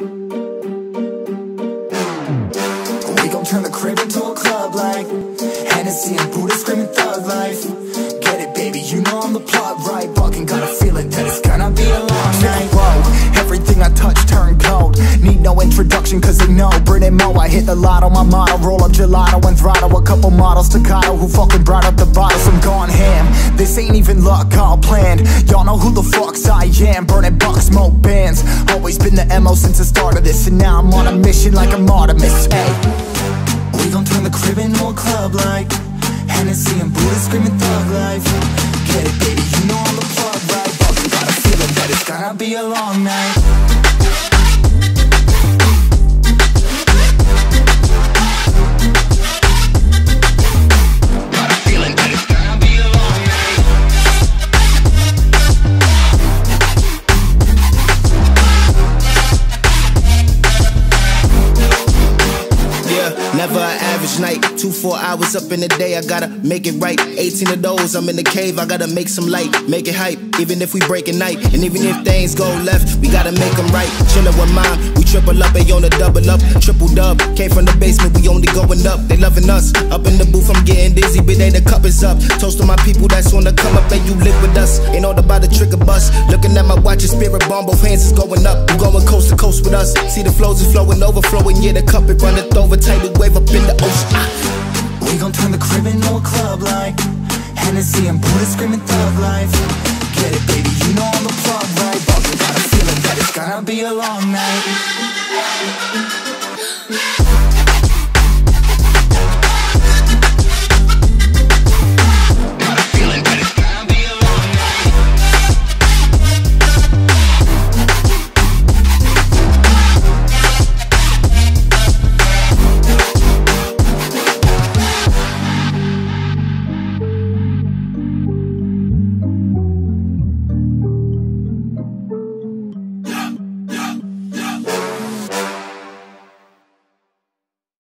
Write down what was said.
We gon' turn the crib into a club like Hennessy and Buddha screaming thug life. Get it, baby, you know I'm the plot, right? Fucking got a feeling that it's gonna be a long night. Whoa, everything I touch turned cold. Need no introduction cause they know Brent and Mo. I hit the lotto, my motto, roll up gelato and throttle. A couple models staccato who fucking brought up the bottles. I'm gone ham, this ain't even luck, all planned. Y'all know who the fucks I am, burning bucks, smoke bands. Always been the MO since the start of this, and now I'm on a mission like I'm Artemis. Hey, we gon' turn the crib into a club like Hennessy and Buddha screaming thug life. Get it, baby, you know I'm the plug, right? Fucking got a feeling that it's gonna be a long night. Never an average night, 2 4 hours up in the day, I gotta make it right. 18 of those, I'm in the cave, I gotta make some light, make it hype, even if we break a night. And even if things go left, we gotta make them right. Chillin' with mom, we triple up, they on the double up, triple dub. Came from the basement, we only going up, they loving us. Up in the booth, I'm getting dizzy, but they the cup is up. Toast to my people that's on the come up, and you live with us. Ain't all about the trick of us, looking at my watch, your spirit bomb, both hands is going up. You going coast to coast with us, see the flows is flowing, overflowing, yeah, the cup it runneth over, tidal wave up in the ocean. We gon' turn the crib into a club like Hennessy and Buddha screaming thug life. Get it, baby, you know I'm the plug, right? Buckin' got a feeling that it's gonna be a long night.